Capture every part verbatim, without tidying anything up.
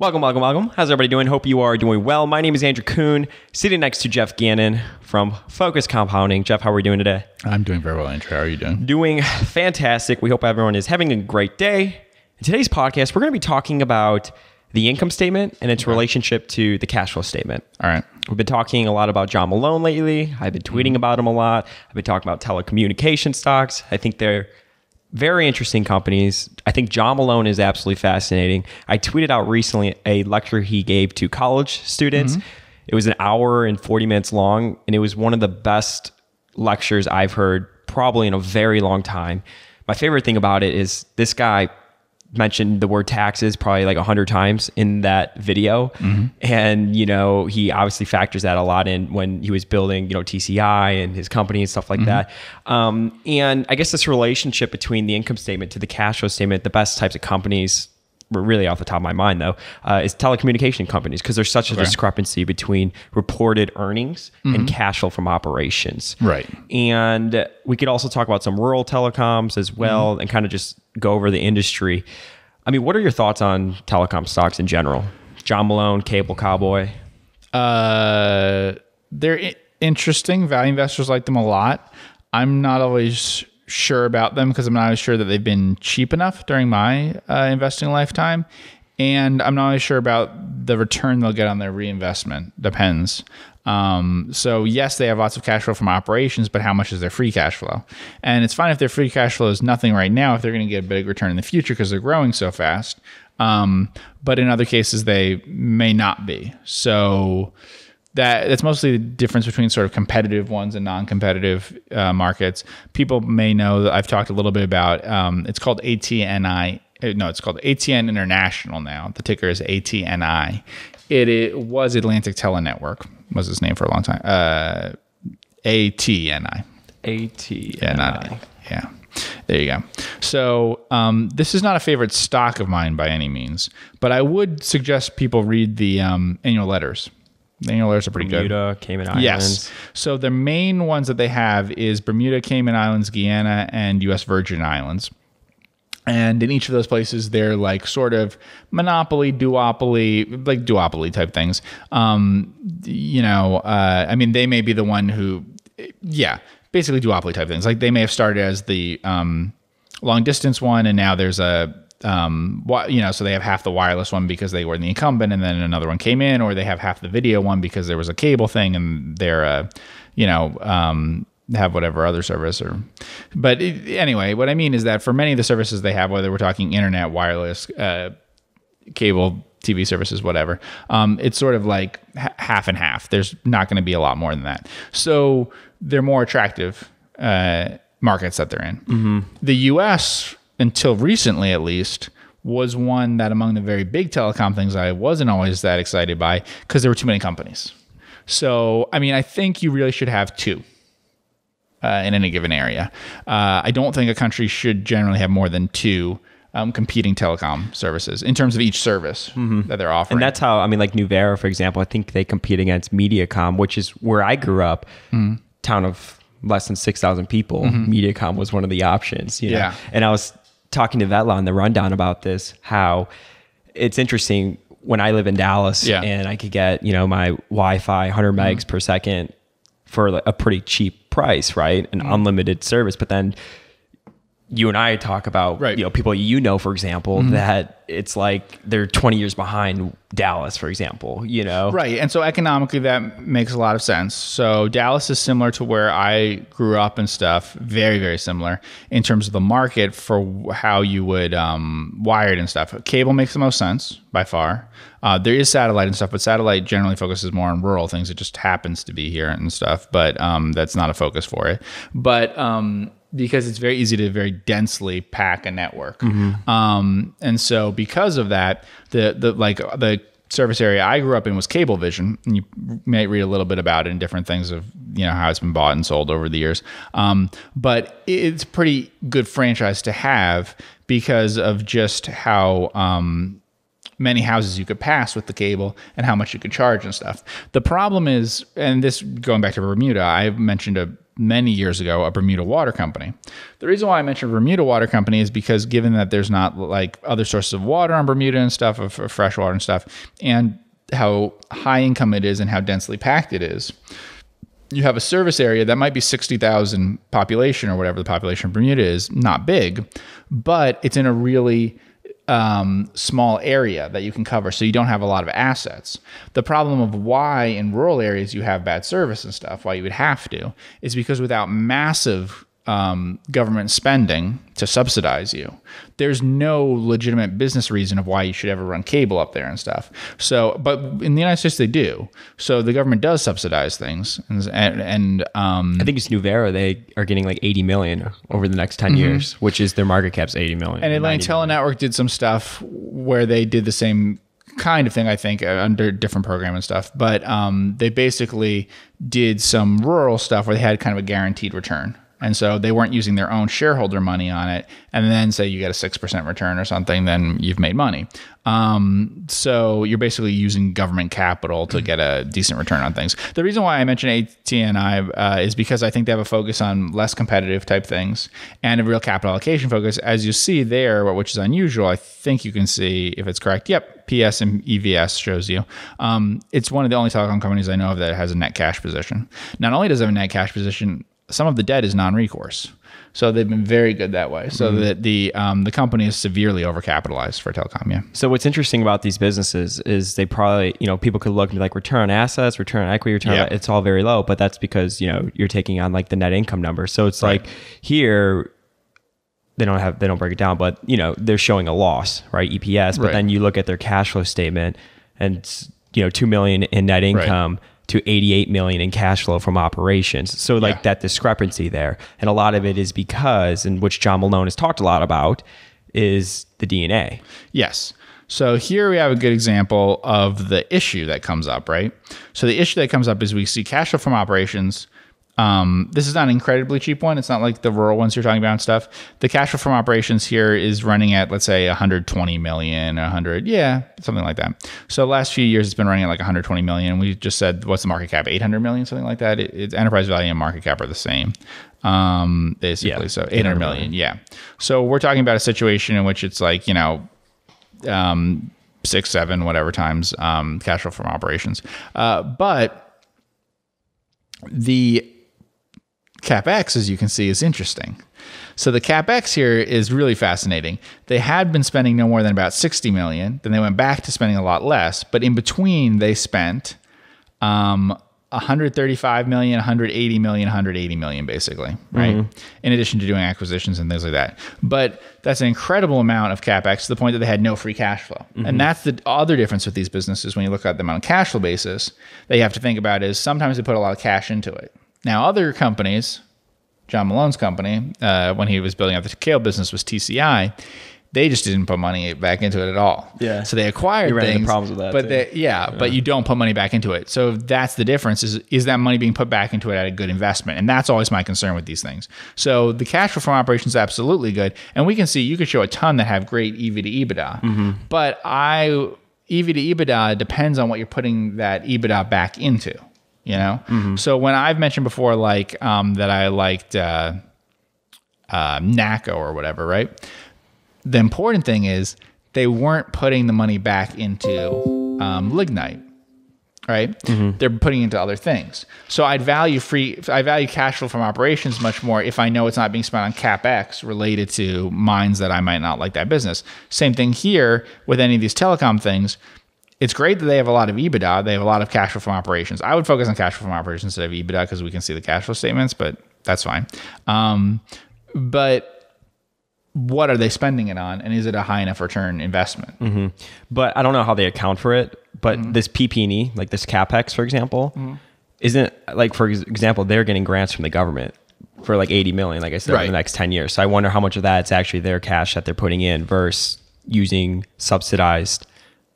Welcome, welcome, welcome. How's everybody doing? Hope you are doing well. My name is Andrew Kuhn, sitting next to Jeff Gannon from Focus Compounding. Jeff, how are we doing today? I'm doing very well, Andrew. How are you doing? Doing fantastic. We hope everyone is having a great day. In today's podcast, we're going to be talking about the income statement and its okay. relationship to the cash flow statement. All right. We've been talking a lot about John Malone lately. I've been tweeting mm-hmm. about him a lot. I've been talking about telecommunication stocks. I think they're very interesting companies. I think John Malone is absolutely fascinating. I tweeted out recently a lecture he gave to college students. Mm-hmm. It was an hour and forty minutes long, and it was one of the best lectures I've heard probably in a very long time. My favorite thing about it is this guy mentioned the word taxes probably like a hundred times in that video. Mm-hmm. And, you know, he obviously factors that a lot in when he was building, you know, T C I and his company and stuff like mm-hmm. that. Um, and I guess this relationship between the income statement to the cash flow statement, the best types of companies, really off the top of my mind though, uh, is telecommunication companies, because there's such a okay. discrepancy between reported earnings mm-hmm. and cash flow from operations. Right. And we could also talk about some rural telecoms as well mm-hmm. and kind of just go over the industry. I mean, what are your thoughts on telecom stocks in general? John Malone, Cable Cowboy? Uh, they're I interesting. Value investors like them a lot. I'm not always sure about them because I'm not always sure that they've been cheap enough during my uh, investing lifetime. And I'm not always sure about the return they'll get on their reinvestment. Depends. Um, so yes, they have lots of cash flow from operations, but how much is their free cash flow? And it's fine if their free cash flow is nothing right now, if they're going to get a big return in the future because they're growing so fast. Um, but in other cases, they may not be. So that that's mostly the difference between sort of competitive ones and non-competitive uh, markets. People may know that I've talked a little bit about, um, it's called A T N I. No, it's called A T N International now. The ticker is A T N I. It, it was Atlantic Telenetwork, was its name for a long time. Uh, A T N I. A T N I. Yeah. There you go. So um, this is not a favorite stock of mine by any means, but I would suggest people read the um, annual letters. The annual letters are pretty good. Bermuda, Cayman Islands. Yes. So the main ones that they have is Bermuda, Cayman Islands, Guyana, and U S Virgin Islands. And in each of those places, they're like sort of monopoly, duopoly, like duopoly type things. Um, you know, uh, I mean, they may be the one who, yeah, basically duopoly type things. Like they may have started as the um, long distance one, and now there's a, um, you know, so they have half the wireless one because they were the incumbent, and then another one came in, or they have half the video one because there was a cable thing, and they're, a, you know, um, have whatever other service or, but it, anyway, what I mean is that for many of the services they have, whether we're talking internet, wireless, uh, cable, T V services, whatever, um, it's sort of like h half and half. There's not going to be a lot more than that. So they're more attractive, uh, markets that they're in. Mm-hmm. The U S until recently, at least, was one that among the very big telecom things, I wasn't always that excited by because there were too many companies. So, I mean, I think you really should have two. Uh, in any given area. Uh, I don't think a country should generally have more than two um, competing telecom services in terms of each service mm-hmm. that they're offering. And that's how, I mean, like Nuvera, for example, I think they compete against Mediacom, which is where I grew up, mm-hmm. town of less than six thousand people. Mm-hmm. Mediacom was one of the options. You know? Yeah. And I was talking to Vetla on the rundown about this, how it's interesting when I live in Dallas yeah. and I could get, you know, my Wi-Fi one hundred megs mm-hmm. per second for a pretty cheap price, right? An mm. unlimited service. But then you and I talk about, right. you know, people you know, for example, mm. that it's like they're twenty years behind Dallas, for example, you know? Right, and so economically that makes a lot of sense. So Dallas is similar to where I grew up and stuff, very, very similar in terms of the market for how you would um, wired and stuff. Cable makes the most sense by far. Uh, there is satellite and stuff, but satellite generally focuses more on rural things. It just happens to be here and stuff, but um, that's not a focus for it. But um, because it's very easy to very densely pack a network. Mm-hmm. um, and so because of that, the, the, like, the service area I grew up in was Cablevision. And you may read a little bit about it in different things of, you know, how it's been bought and sold over the years. Um, but it's pretty good franchise to have because of just how um, many houses you could pass with the cable and how much you could charge and stuff. The problem is, and this going back to Bermuda, I mentioned a many years ago, a Bermuda water company. The reason why I mentioned Bermuda water company is because given that there's not like other sources of water on Bermuda and stuff, of, of fresh water and stuff, and how high income it is and how densely packed it is, you have a service area that might be sixty thousand population or whatever the population of Bermuda is, not big, but it's in a really um, small area that you can cover. So you don't have a lot of assets. The problem of why in rural areas you have bad service and stuff, why you would have to, is because without massive um, government spending to subsidize you, there's no legitimate business reason of why you should ever run cable up there and stuff. So, but in the United States they do. So the government does subsidize things, and, and, and um, I think it's Nuvera. They are getting like eighty million over the next ten mm-hmm. years, which is their market cap's eighty million. And Atlantic Telenetwork did some stuff where they did the same kind of thing, I think, under different program and stuff. But um, they basically did some rural stuff where they had kind of a guaranteed return. And so they weren't using their own shareholder money on it. And then say you get a six percent return or something, then you've made money. Um, so you're basically using government capital to get a decent return on things. The reason why I mention A T N I uh, is because I think they have a focus on less competitive type things and a real capital allocation focus. As you see there, which is unusual, I think you can see if it's correct. Yep. P S and E V S shows you. Um, it's one of the only telecom companies I know of that has a net cash position. Not only does it have a net cash position, some of the debt is non-recourse. So they've been very good that way. So mm-hmm. that the um, the company is severely overcapitalized for telecom, yeah. So what's interesting about these businesses is they probably, you know, people could look and be like, return on assets, return on equity, return yep. on, it's all very low, but that's because, you know, you're taking on like the net income number. So it's right. like here, they don't have, they don't break it down, but you know, they're showing a loss, right? E P S, but right. then you look at their cash flow statement and, you know, two million in net income, right. to eighty-eight million in cash flow from operations. So like yeah. that discrepancy there. And a lot of it is because, and which John Malone has talked a lot about, is the D N A. Yes. So here we have a good example of the issue that comes up, right? So the issue that comes up is we see cash flow from operations. Um, this is not an incredibly cheap one. It's not like the rural ones you're talking about and stuff. The cash flow from operations here is running at, let's say, one hundred twenty million, one hundred, yeah, something like that. So the last few years, it's been running at like one hundred twenty million. We just said, what's the market cap? eight hundred million, something like that. It, it's enterprise value and market cap are the same. Um, basically, yeah, so eight hundred million, yeah. So we're talking about a situation in which it's like, you know, um, six, seven, whatever times um, cash flow from operations. Uh, but the CapEx, as you can see, is interesting. So the CapEx here is really fascinating. They had been spending no more than about sixty million. Then they went back to spending a lot less. But in between, they spent um, one hundred thirty-five million, one hundred eighty million, one hundred eighty million, basically, right? Mm-hmm. In addition to doing acquisitions and things like that. But that's an incredible amount of CapEx to the point that they had no free cash flow. Mm-hmm. And that's the other difference with these businesses when you look at them on a cash flow basis that you have to think about is sometimes they put a lot of cash into it. Now, other companies, John Malone's company, uh, when he was building up the cable business was T C I. They just didn't put money back into it at all. Yeah. So they acquired things. You ran into problems with that. But they, yeah, yeah, but you don't put money back into it. So that's the difference is, is that money being put back into it at a good investment? And that's always my concern with these things. So the cash flow from operations is absolutely good. And we can see, you could show a ton that have great E V to EBITDA. Mm-hmm. But I, E V to EBITDA depends on what you're putting that EBITDA back into. You know, mm-hmm. So when I've mentioned before, like um, that, I liked uh, uh, NACO or whatever, right? The important thing is they weren't putting the money back into um, Lignite, right? Mm-hmm. They're putting it into other things. So I'd value free, I value cash flow from operations much more if I know it's not being spent on CapEx related to mines that I might not like that business. Same thing here with any of these telecom things. It's great that they have a lot of EBITDA. They have a lot of cash flow from operations. I would focus on cash flow from operations instead of EBITDA because we can see the cash flow statements, but that's fine. Um, but what are they spending it on? And is it a high enough return investment? Mm-hmm. But I don't know how they account for it. But mm-hmm. this P P and E, like this CapEx, for example, mm-hmm. isn't like, for example, they're getting grants from the government for like eighty million, like I said, right. in the next ten years. So I wonder how much of that's actually their cash that they're putting in versus using subsidized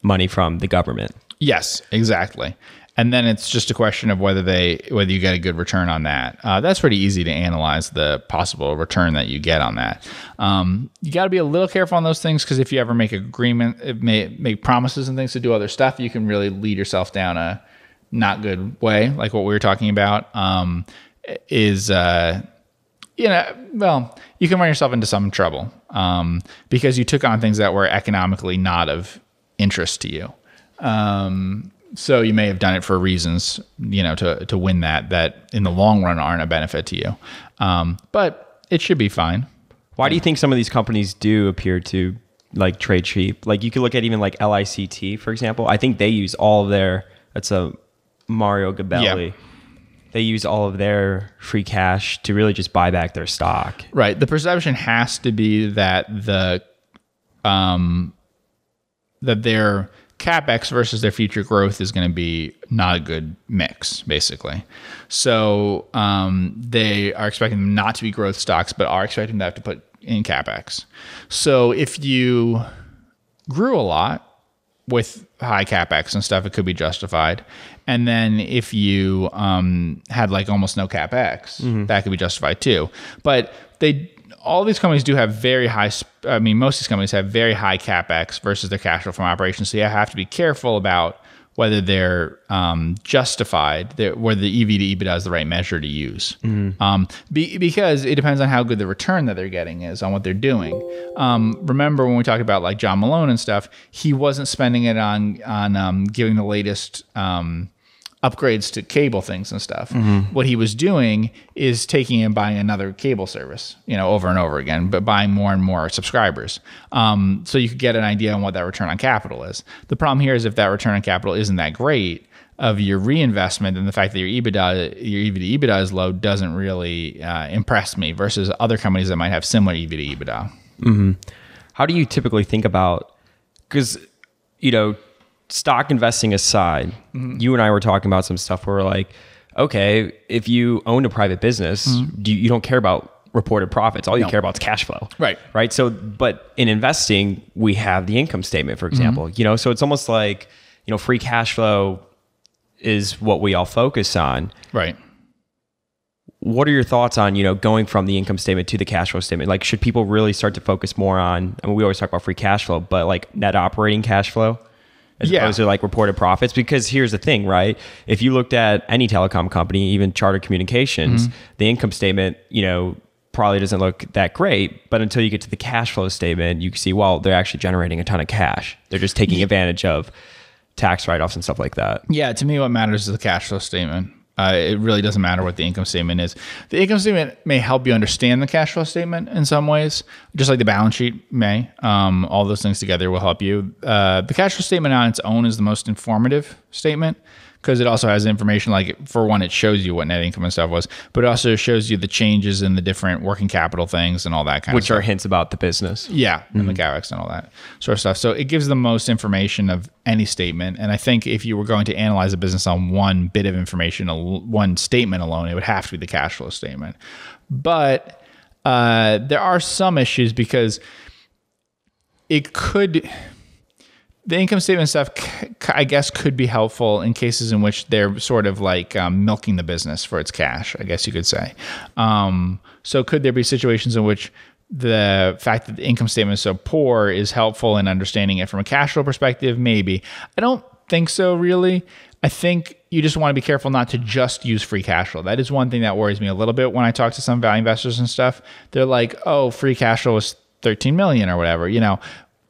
money from the government. Yes, exactly. And then it's just a question of whether they whether you get a good return on that. Uh, that's pretty easy to analyze the possible return that you get on that. Um, you got to be a little careful on those things because if you ever make agreement, it may, make promises and things to do other stuff, you can really lead yourself down a not good way, like what we were talking about. Um, is, uh, you know, well, you can run yourself into some trouble um, because you took on things that were economically not of interest to you. Um, so you may have done it for reasons, you know, to, to win that, that in the long run aren't a benefit to you. Um, but it should be fine. Why do you think some of these companies do appear to like trade cheap? Like you could look at even like L I C T, for example. I think they use all of their, that's a Mario Gabelli. Yeah. They use all of their free cash to really just buy back their stock. Right. The perception has to be that the um that their CapEx versus their future growth is going to be not a good mix, basically. So um, they are expecting them not to be growth stocks, but are expecting them to have to put in CapEx. So if you grew a lot with high CapEx and stuff, it could be justified. And then if you um, had like almost no CapEx, mm-hmm. that could be justified too. But they, all these companies do have very high, I mean, most of these companies have very high CapEx versus their cash flow from operations. So you have to be careful about whether thhere um, justified, whether the E V to EBITDA is the right measure to use. Mm-hmm. um, be, because it depends on how good the return that they're getting is on what they're doing. Um, remember when we talked about like John Malone and stuff, he wasn't spending it on, on um, giving the latest um, upgrades to cable things and stuff. Mm-hmm. What he was doing is taking and buying another cable service, you know, over and over again, but buying more and more subscribers. Um, so you could get an idea on what that return on capital is. The problem here is if that return on capital isn't that great of your reinvestment, then the fact that your EBITDA, your E V to EBITDA is low doesn't really uh, impress me versus other companies that might have similar E V to EBITDA. Mm-hmm. How do you typically think about, because, you know, stock investing aside, mm-hmm. you and I were talking about some stuff where we're like, okay, if you own a private business, mm-hmm. do you, you don't care about reported profits. All you no. care about is cash flow. Right. Right. So, but in investing, we have the income statement, for example, mm-hmm. you know, so it's almost like, you know, free cash flow is what we all focus on. Right. What are your thoughts on, you know, going from the income statement to the cash flow statement? Like, should people really start to focus more on, I mean, we always talk about free cash flow, but like net operating cash flow? As yeah. opposed to like reported profits, because here's the thing, right? If you looked at any telecom company, even Charter Communications, mm-hmm. the income statement, you know, probably doesn't look that great, but until you get to the cash flow statement, you can see, well, they're actually generating a ton of cash. They're just taking yeah. advantage of tax write-offs and stuff like that. Yeah. To me, what matters is the cash flow statement. Uh, it really doesn't matter what the income statement is. The income statement may help you understand the cash flow statement in some ways, just like the balance sheet may. Um, all those things together will help you. Uh, the cash flow statement on its own is the most informative statement because it also has information like, for one, it shows you what net income and stuff was, but it also shows you the changes in the different working capital things and all that kind of stuff. Which are hints about the business. Yeah, mm-hmm. and the G A V X and all that sort of stuff. So it gives the most information of any statement. And I think if you were going to analyze a business on one bit of information, one statement alone, it would have to be the cash flow statement. But uh, there are some issues because it could... The income statement stuff, I guess, could be helpful in cases in which they're sort of like um, milking the business for its cash, I guess you could say. Um, so could there be situations in which the fact that the income statement is so poor is helpful in understanding it from a cash flow perspective? Maybe. I don't think so, really. I think you just want to be careful not to just use free cash flow. That is one thing that worries me a little bit when I talk to some value investors and stuff. They're like, oh, free cash flow is thirteen million dollars or whatever. You know,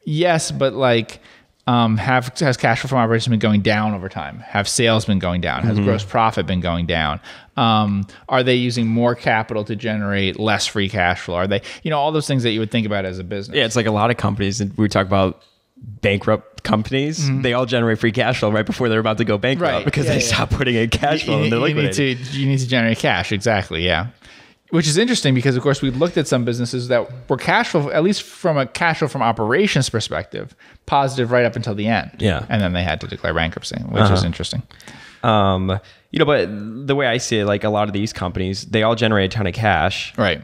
yes, but like... Um, have has cash flow from operations been going down over time? Have sales been going down? Has mm-hmm. gross profit been going down? Um, are they using more capital to generate less free cash flow? Are they, you know, all those things that you would think about as a business? Yeah, it's like a lot of companies, and we talk about bankrupt companies. Mm-hmm. They all generate free cash flow right before they're about to go bankrupt right. because yeah, they yeah. stop putting in cash flow. You, and they're you need to you need to generate cash, exactly. Yeah. Which is interesting because, of course, we looked at some businesses that were cash flow, at least from a cash flow from operations perspective, positive right up until the end. Yeah. And then they had to declare bankruptcy, which uh-huh. is interesting. Um, you know, but the way I see it, like a lot of these companies, they all generate a ton of cash. Right.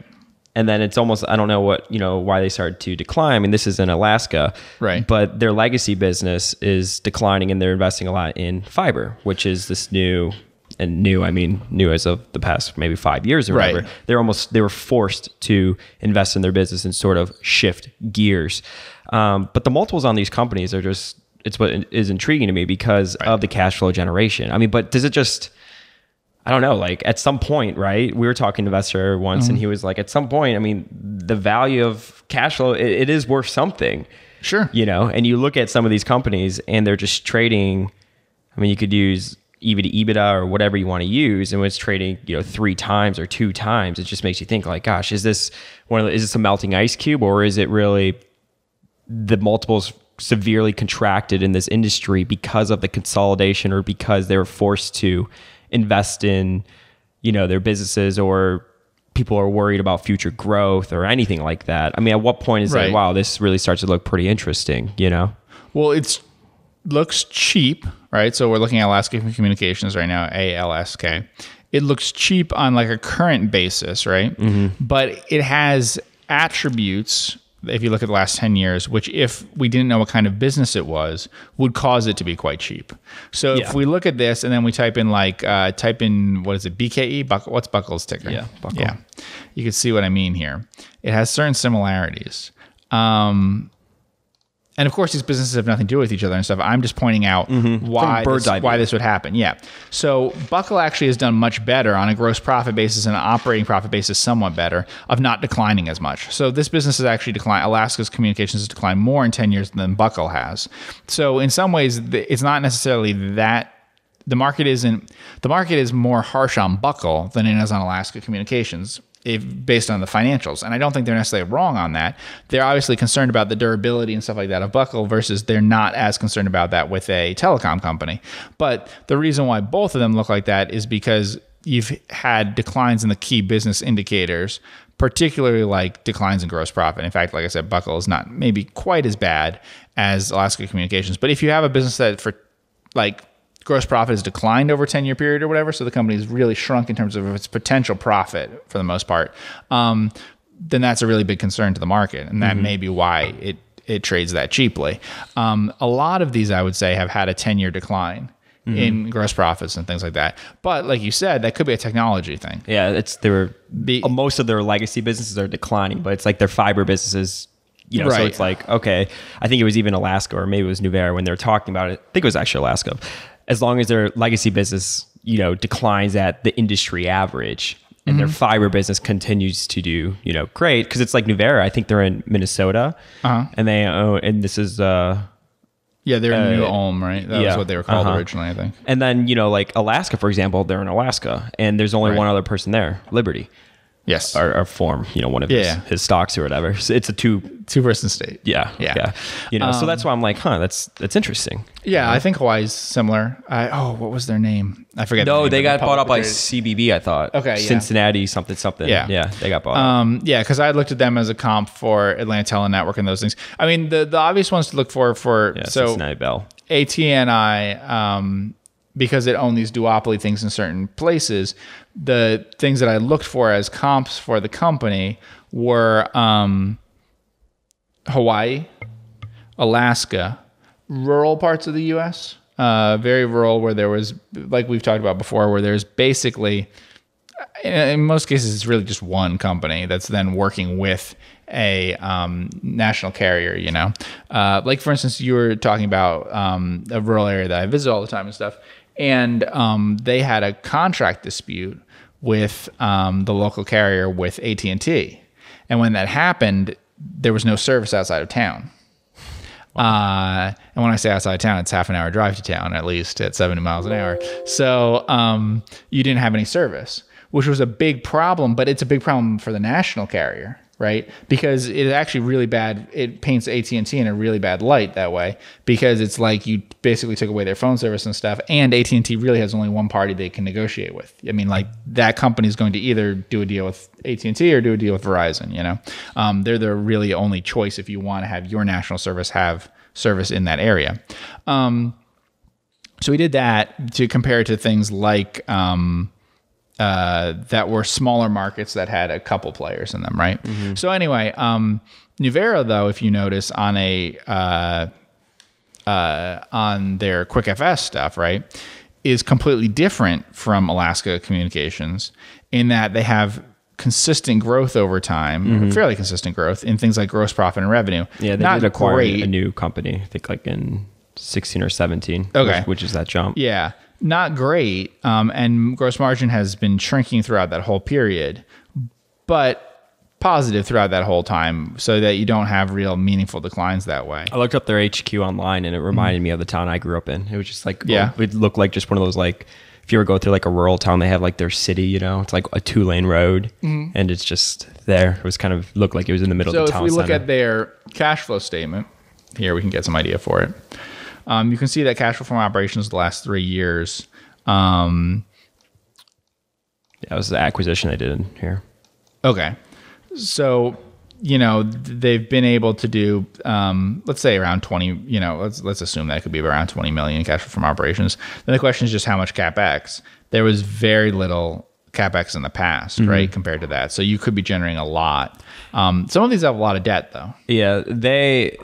And then it's almost, I don't know what, you know, why they started to decline. I mean, this is in Alaska. Right. But their legacy business is declining and they're investing a lot in fiber, which is this new... And new, I mean, new as of the past maybe five years or right. whatever. They're almost, they were forced to invest in their business and sort of shift gears. Um, but the multiples on these companies are just, it's what is intriguing to me because right. of the cash flow generation. I mean, but does it just, I don't know, like at some point, right? We were talking to Investor once, mm-hmm. and he was like, at some point, I mean, the value of cash flow, it, it is worth something. Sure. You know, and you look at some of these companies and they're just trading. I mean, you could use E B I T D to EBITDA or whatever you want to use. And when it's trading, you know, three times or two times, it just makes you think like, gosh, is this one of the, is this a melting ice cube, or is it really the multiples severely contracted in this industry because of the consolidation, or because they were forced to invest in, you know, their businesses, or people are worried about future growth or anything like that? I mean, at what point is right. like, wow, this really starts to look pretty interesting, you know? Well, it's looks cheap, right? So we're looking at Alaska Communications right now, A L S K. It looks cheap on like a current basis, right? Mm-hmm. But it has attributes, if you look at the last ten years, which if we didn't know what kind of business it was, would cause it to be quite cheap. So yeah. if we look at this and then we type in like, uh, type in, what is it, B K E? Buckle, what's Buckle's ticker? Yeah, Buckle. Yeah. You can see what I mean here. It has certain similarities. Um, and of course, these businesses have nothing to do with each other and stuff. I'm just pointing out mm-hmm. why, this, why this would happen. Yeah. So Buckle actually has done much better on a gross profit basis and an operating profit basis, somewhat better, of not declining as much. So this business has actually declined. Alaska's Communications has declined more in ten years than Buckle has. So in some ways, it's not necessarily that the market isn't, the market is more harsh on Buckle than it is on Alaska Communications. If based on the financials. And I don't think they're necessarily wrong on that. They're obviously concerned about the durability and stuff like that of Buckle, versus they're not as concerned about that with a telecom company. But the reason why both of them look like that is because you've had declines in the key business indicators, particularly like declines in gross profit. In fact, like I said, Buckle is not maybe quite as bad as Alaska Communications. But if you have a business that for like gross profit has declined over a ten-year period or whatever, so the company's really shrunk in terms of its potential profit for the most part, um, then that's a really big concern to the market. And that mm-hmm. may be why it, it trades that cheaply. Um, a lot of these, I would say, have had a ten-year decline mm-hmm. in gross profits and things like that. But like you said, that could be a technology thing. Yeah, it's their, the, most of their legacy businesses are declining, but it's like their fiber businesses. You know, right. So it's like, okay, I think it was even Alaska, or maybe it was Nuvera when they were talking about it. I think it was actually Alaska. As long as their legacy business, you know, declines at the industry average, and mm-hmm. their fiber business continues to do, you know, great, because it's like Nuvera. I think they're in Minnesota, uh-huh. and they oh, and this is uh, yeah, they're uh, in New Ulm, right? That yeah. was what they were called uh-huh. originally, I think. And then you know, like Alaska, for example, they're in Alaska, and there's only right. one other person there, Liberty. Yes, or, or form, you know, one of yeah, his, yeah. his stocks or whatever. So it's a two two person state. Yeah, yeah, yeah. You know, um, so that's why I'm like, huh, that's that's interesting. Yeah, you know? I think Hawaii's similar. I, oh, what was their name? I forget. No, the they got bought up by C B B. I thought. Okay, yeah. Cincinnati something something. Yeah, yeah, they got bought. Um, up. Yeah, because I looked at them as a comp for Atlanta Telenetwork and those things. I mean, the the obvious ones to look for for yeah, so Cincinnati Bell, A T N I. Um, because it owned these duopoly things in certain places, the things that I looked for as comps for the company were um, Hawaii, Alaska, rural parts of the U S, uh, very rural, where there was, like we've talked about before, where there's basically, in most cases, it's really just one company that's then working with a um, national carrier, you know? Uh, like, for instance, you were talking about um, a rural area that I visit all the time and stuff. And um, they had a contract dispute with um, the local carrier with A T and T. And when that happened, there was no service outside of town. Wow. Uh, and when I say outside of town, it's half an hour drive to town, at least at seventy miles an hour. So um, you didn't have any service, which was a big problem, but it's a big problem for the national carrier, right? Because it's actually really bad. It paints A T and T in a really bad light that way, because it's like you basically took away their phone service and stuff, and A T and T really has only one party they can negotiate with. I mean, like, that company is going to either do a deal with A T and T or do a deal with Verizon, you know? Um, they're the really only choice if you want to have your national service have service in that area. Um, so we did that to compare it to things like... Um, Uh, that were smaller markets that had a couple players in them, right? Mm-hmm. So anyway, um, Nuvera, though, if you notice on a uh, uh, on their QuickFS stuff, right, is completely different from Alaska Communications in that they have consistent growth over time, mm-hmm. fairly consistent growth in things like gross profit and revenue. Yeah, they Not did acquire great. a new company, I think, like in sixteen or seventeen, okay. which, which is that jump. Yeah. not great. Um, and gross margin has been shrinking throughout that whole period, but positive throughout that whole time, so that you don't have real meaningful declines that way. I looked up their H Q online and it reminded mm-hmm. me of the town I grew up in. It was just like, yeah, it looked like just one of those, like, if you were going through like a rural town, they have like their city, you know, it's like a two lane road mm-hmm. and it's just there. It was kind of looked like it was in the middle so of the town. So if we look center. At their cash flow statement here, we can get some idea for it. Um, you can see that cash flow from operations the last three years. Um, yeah, that was the acquisition I did here. Okay. So, you know, they've been able to do, um, let's say around twenty, you know, let's, let's assume that could be around twenty million cash flow from operations. Then the question is just how much CapEx. There was very little CapEx in the past, mm-hmm. right, compared to that. So you could be generating a lot. Um, some of these have a lot of debt though. Yeah, they,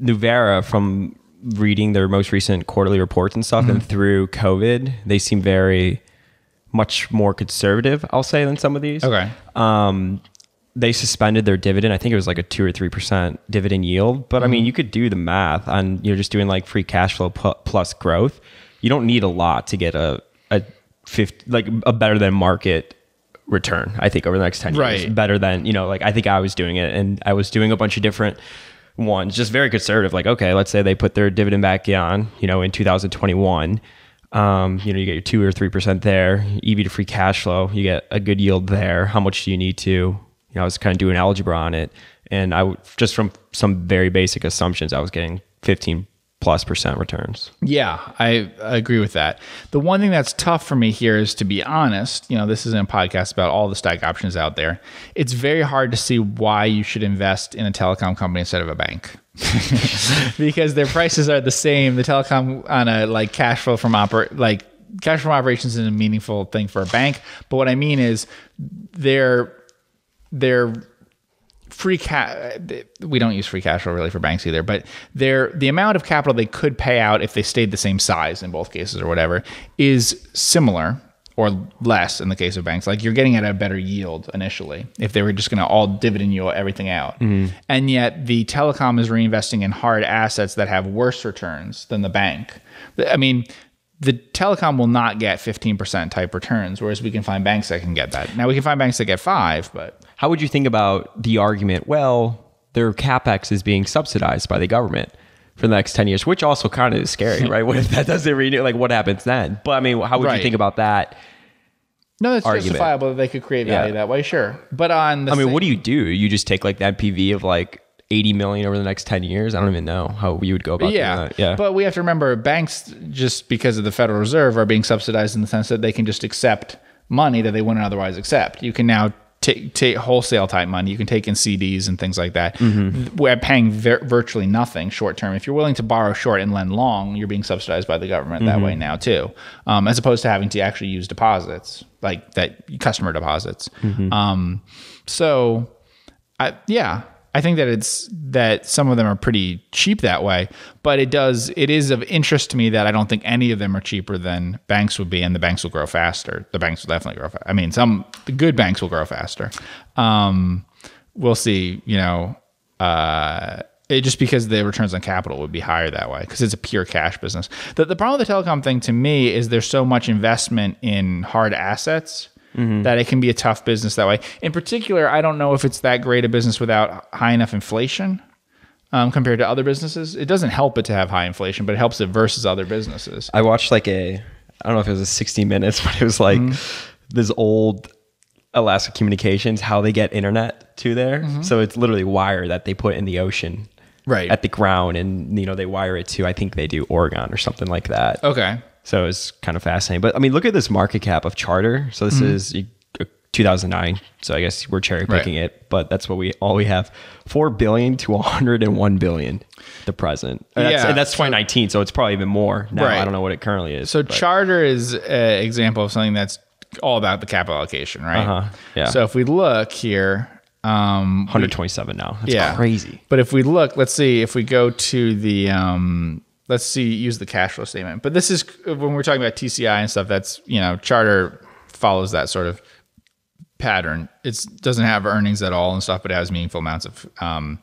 Nuvera, from reading their most recent quarterly reports and stuff mm-hmm. and through COVID, they seem very much more conservative, I'll say, than some of these. Okay. Um, they suspended their dividend. I think it was like a two or three percent dividend yield. But mm-hmm. I mean, you could do the math on, you're just doing like free cash flow p plus growth. You don't need a lot to get a a fifty, like a better than market return. I think over the next ten right. years, better than, you know, like I think I was doing it, and I was doing a bunch of different ones, just very conservative. Like, okay, let's say they put their dividend back on, you know, in two thousand twenty-one. Um, you know, you get your two or three percent there. E B to free cash flow, you get a good yield there. How much do you need to? You know, I was kind of doing algebra on it, and I would, just from some very basic assumptions, I was getting fifteen plus percent returns. Yeah, I, I agree with that. The one thing that's tough for me here is, to be honest, you know, this isn't a podcast about all the stock options out there. It's very hard to see why you should invest in a telecom company instead of a bank. Because their prices are the same. The telecom on a like cash flow from oper like cash from operations isn't a meaningful thing for a bank. But what I mean is they're Their free cash, we don't use free cash flow really for banks either, but their the amount of capital they could pay out if they stayed the same size in both cases or whatever is similar or less in the case of banks. Like, you're getting at a better yield initially if they were just going to all dividend you everything out. Mm-hmm. And yet the telecom is reinvesting in hard assets that have worse returns than the bank. I mean, the telecom will not get fifteen percent type returns, whereas we can find banks that can get that. Now, we can find banks that get five, but... How would you think about the argument, well, their CapEx is being subsidized by the government for the next ten years, which also kind of is scary, right? What if that doesn't renew? Like, what happens then? But I mean, how would right. you think about that? No, that's argument? Justifiable that they could create value yeah. that way, sure. But on the I mean, same what do you do? You just take like the M P V of like eighty million over the next ten years. I don't even know how we would go about yeah. doing that. Yeah. But we have to remember, banks, just because of the Federal Reserve, are being subsidized in the sense that they can just accept money that they wouldn't otherwise accept. You can now take take wholesale type money. You can take in C Ds and things like that. Mm-hmm. We're paying vir virtually nothing short term. If you're willing to borrow short and lend long, you're being subsidized by the government mm-hmm. that way now too, um, as opposed to having to actually use deposits, like that customer deposits. Mm-hmm. um, so I, yeah. I think that it's that some of them are pretty cheap that way, but it does it is of interest to me that I don't think any of them are cheaper than banks would be, and the banks will grow faster. The banks will definitely grow faster. I mean, some the good banks will grow faster. Um, we'll see, you know, uh, it just because the returns on capital would be higher that way because it's a pure cash business. The, the problem with the telecom thing to me is there's so much investment in hard assets. Mm-hmm. That it can be a tough business that way. In particular, I don't know if it's that great a business without high enough inflation um, compared to other businesses. It doesn't help it to have high inflation, but it helps it versus other businesses. I watched like a, I don't know if it was a sixty minutes, but it was like mm-hmm. this old Alaska Communications, how they get internet to there. Mm-hmm. So it's literally wire that they put in the ocean right at the ground, and you know they wire it to, I think they do Oregon or something like that. Okay. So it's kind of fascinating. But I mean, look at this market cap of Charter. So this mm-hmm. is two thousand nine. So I guess we're cherry picking right. it, but that's what we all we have. four billion to one hundred one billion, the present. And yeah. that's, and that's twenty nineteen. So it's probably even more now. Right. I don't know what it currently is. So but. Charter is an example of something that's all about the capital allocation, right? Uh-huh. Yeah. So if we look here... Um, one hundred twenty-seven we, now. That's yeah. crazy. But if we look, let's see, if we go to the... Um, Let's see, use the cash flow statement. But this is, when we're talking about T C I and stuff, that's, you know, Charter follows that sort of pattern. It doesn't have earnings at all and stuff, but it has meaningful amounts of um,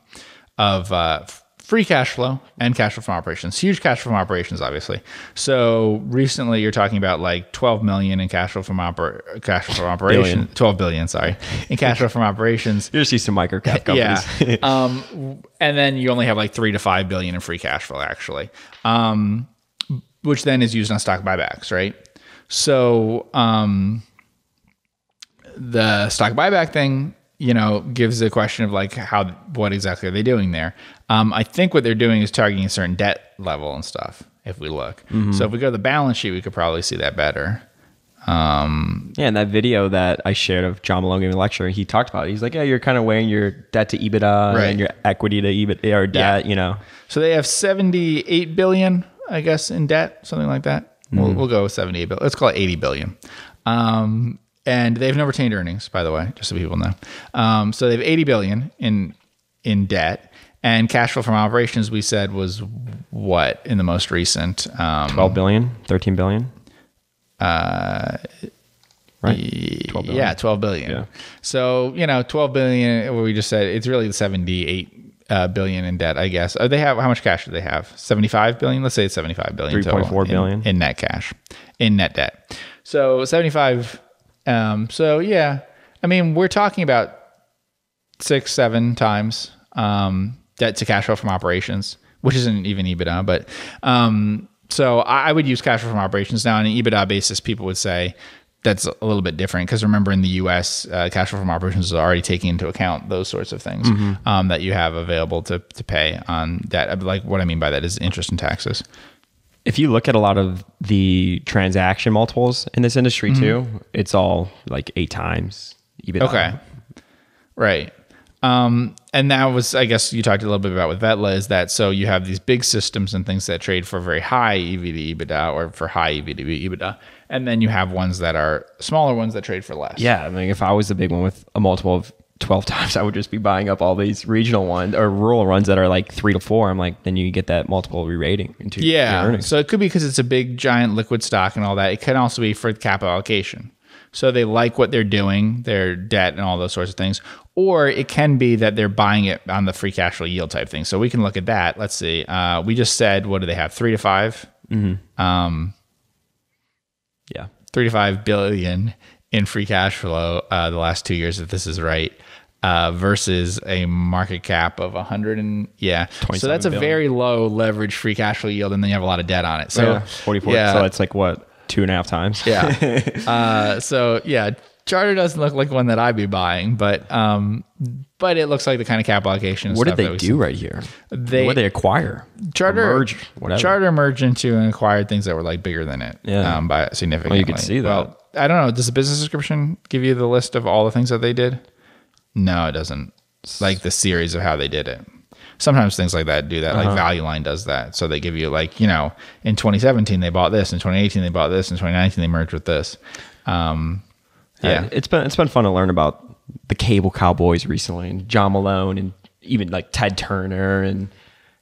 of uh, free cash flow and cash flow from operations, huge cash flow from operations, obviously. So recently you're talking about like twelve million in cash flow from oper cash flow from operations, twelve billion, sorry, in cash flow from operations. You see some micro cap companies. Yeah. um, and then you only have like three to five billion in free cash flow actually, um, which then is used on stock buybacks, right? So um, the stock buyback thing, you know, gives the question of like how, what exactly are they doing there? Um, I think what they're doing is targeting a certain debt level and stuff, if we look. Mm-hmm. So if we go to the balance sheet, we could probably see that better. Um, yeah, and that video that I shared of John Malone giving a lecture, he talked about it. He's like, yeah, you're kind of weighing your debt to EBITDA right. and your equity to EBITDA or debt, yeah. you know. So they have seventy-eight billion, I guess, in debt, something like that. Mm-hmm. We'll, we'll go with seventy-eight billion. Let's call it eighty billion. Um, And they have no retained earnings, by the way, just so people know. Um, so they have eighty billion dollars in in debt, and cash flow from operations we said was what in the most recent? Um, twelve billion dollars, thirteen billion dollars, uh, right? twelve billion dollars. Yeah, twelve billion dollars. Yeah. So you know, twelve billion dollars. What we just said, it's really the seventy-eight uh, billion in debt, I guess. Oh, they have how much cash do they have? seventy-five billion dollars. Let's say it's seventy-five billion dollars. three point four billion dollars in net cash, in net debt. So seventy-five. Um, so yeah, I mean, we're talking about six, seven times, um, debt to cash flow from operations, which isn't even EBITDA, but, um, so I, I would use cash flow from operations. Now on an EBITDA basis, people would say that's a little bit different. Cause remember in the U S, uh, cash flow from operations is already taking into account those sorts of things, mm-hmm. um, that you have available to, to pay on debt. Like what I mean by that is interest and taxes. If you look at a lot of the transaction multiples in this industry mm-hmm. too, it's all like eight times EBITDA. Okay, right. Um, and that was, I guess you talked a little bit about with Vetla is that, so you have these big systems and things that trade for very high E V to EBITDA or for high E V to EBITDA. And then you have ones that are smaller ones that trade for less. Yeah, I mean, if I was the big one with a multiple of twelve times, I would just be buying up all these regional ones or rural ones that are like three to four. I'm like, then you get that multiple re-rating into yeah. your earnings. So it could be because it's a big, giant liquid stock and all that. It can also be for capital allocation. So they like what they're doing, their debt and all those sorts of things. Or it can be that they're buying it on the free cash flow yield type thing. So we can look at that. Let's see. Uh, we just said, what do they have? Three to five. Mm-hmm. um, yeah. Three to five billion in free cash flow uh, the last two years, if this is right. Uh, versus a market cap of a hundred and yeah, so that's a billion. Very low leverage free cash flow yield, and then you have a lot of debt on it. So yeah. forty-four, yeah. So it's like what two and a half times. Yeah. uh, so yeah, Charter doesn't look like one that I'd be buying, but um, but it looks like the kind of cap allocation. What did they do see. Right here? They what did they acquire? Charter merge whatever. Charter merged into and acquired things that were like bigger than it. Yeah, um, by significantly. Well, you could see that. Well, I don't know. Does the business description give you the list of all the things that they did? No, it doesn't. Like the series of how they did it. Sometimes things like that do that. Uh-huh. Like Value Line does that. So they give you like, you know, in twenty seventeen, they bought this. In twenty eighteen, they bought this. In twenty nineteen, they merged with this. Um, yeah. And it's been, it's been fun to learn about the cable cowboys recently and John Malone and even like Ted Turner and,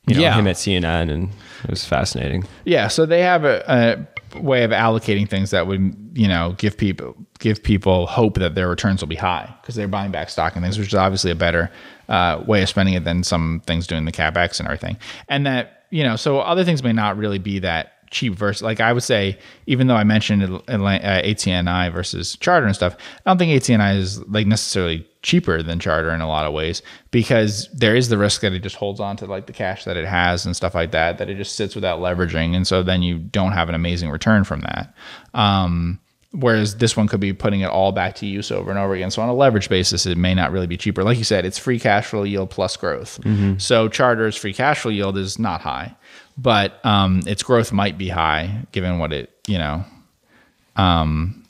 you know, yeah. him at C N N. And it was fascinating. Yeah. So they have a, a way of allocating things that would, you know, give people, give people hope that their returns will be high because they're buying back stock and things, which is obviously a better uh, way of spending it than some things doing the CapEx and everything. And that, you know, so other things may not really be that cheap versus, like I would say, even though I mentioned A T N I versus Charter and stuff, I don't think A T N I is like necessarily cheaper than Charter in a lot of ways because there is the risk that it just holds on to like the cash that it has and stuff like that, that it just sits without leveraging. And so then you don't have an amazing return from that. Um, Whereas this one could be putting it all back to use over and over again. So on a leverage basis, it may not really be cheaper. Like you said, it's free cash flow yield plus growth. Mm-hmm. So Charter's free cash flow yield is not high, but um, its growth might be high given what it, you know, um,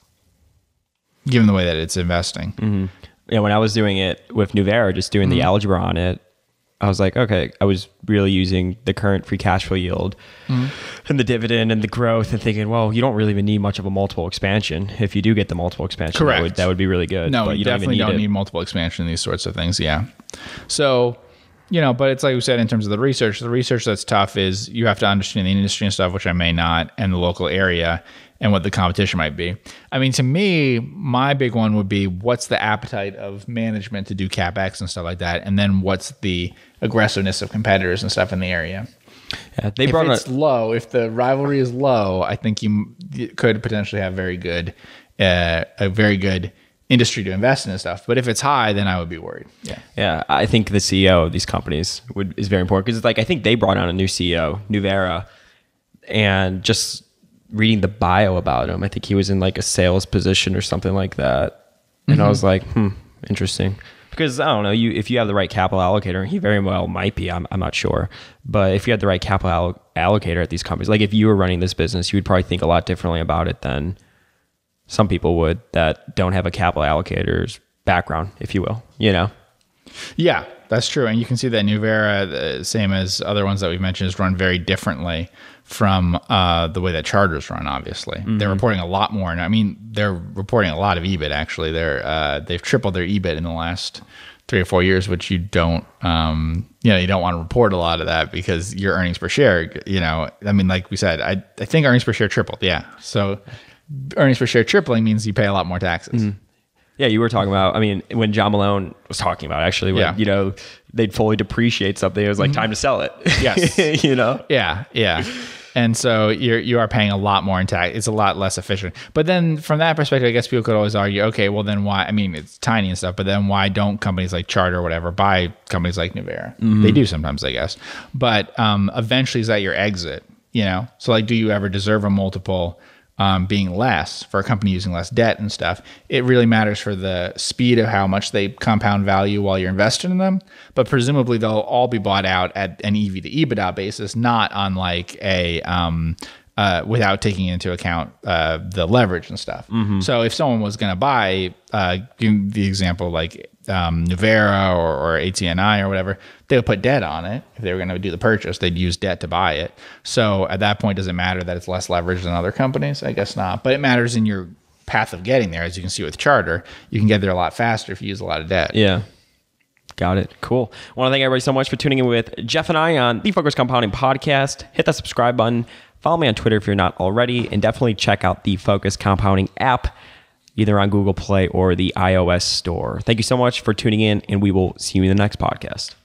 given the way that it's investing. Mm-hmm. Yeah, when I was doing it with Nuvera, just doing mm-hmm. the algebra on it, I was like, okay, I was really using the current free cash flow yield mm-hmm. and the dividend and the growth and thinking, well, you don't really even need much of a multiple expansion. If you do get the multiple expansion, correct. That would, that would be really good. No, but you definitely don't, even need, don't need multiple expansion in these sorts of things. Yeah. So, you know, but it's like we said, in terms of the research, the research that's tough is you have to understand the industry and stuff, which I may not, and the local area. and what the competition might be. I mean, to me, my big one would be, what's the appetite of management to do CapEx and stuff like that? And then what's the aggressiveness of competitors and stuff in the area? Yeah, they if brought it's a- low, if the rivalry is low, I think you could potentially have very good, uh, a very good industry to invest in and stuff. But if it's high, then I would be worried. Yeah. Yeah. I think the C E O of these companies would is very important, because it's like, I think they brought on a new C E O, Nuvera, and just reading the bio about him, I think he was in like a sales position or something like that. And mm-hmm. I was like, hmm, interesting. Because I don't know, you if you have the right capital allocator, and he very well might be, I'm I'm not sure. But if you had the right capital all- allocator at these companies, like if you were running this business, you would probably think a lot differently about it than some people would that don't have a capital allocator's background, if you will, you know? Yeah, that's true. And you can see that Nuvera, the same as other ones that we've mentioned, is run very differently from uh, the way that Charter's run, obviously. Mm-hmm. They're reporting a lot more. And I mean, they're reporting a lot of E B I T, actually. They're, uh, they've tripled their E B I T in the last three or four years, which you don't, um, you know, you don't want to report a lot of that, because your earnings per share, you know, I mean, like we said, I, I think earnings per share tripled. Yeah. So earnings per share tripling means you pay a lot more taxes. Mm-hmm. Yeah, you were talking about, I mean, when John Malone was talking about it, actually, when, yeah. you know, they'd fully depreciate something, it was like, mm-hmm. time to sell it. Yes. You know? Yeah, yeah. And so you're, you are paying a lot more in tax. It's a lot less efficient. But then from that perspective, I guess people could always argue, okay, well then why, I mean, it's tiny and stuff, but then why don't companies like Charter or whatever buy companies like Nuvera? Mm-hmm. They do sometimes, I guess. But um, eventually, is that your exit? You know? So like, do you ever deserve a multiple Um, being less for a company using less debt and stuff? It really matters for the speed of how much they compound value while you're invested in them. But presumably they'll all be bought out at an E V to EBITDA basis, not on like a um, uh, without taking into account uh, the leverage and stuff. Mm-hmm. So if someone was going to buy, uh, give the example like um, Nuvera or, or A T N I or whatever, they would put debt on it. If they were going to do the purchase, they'd use debt to buy it. So at that point, does it matter that it's less leveraged than other companies? I guess not. But it matters in your path of getting there. As you can see with Charter, you can get there a lot faster if you use a lot of debt. Yeah. Got it. Cool. I want to thank everybody so much for tuning in with Jeff and I on the Focus Compounding Podcast. Hit that subscribe button. Follow me on Twitter if you're not already. And definitely check out the Focus Compounding app, either on Google Play or the iOS store. Thank you so much for tuning in, and we will see you in the next podcast.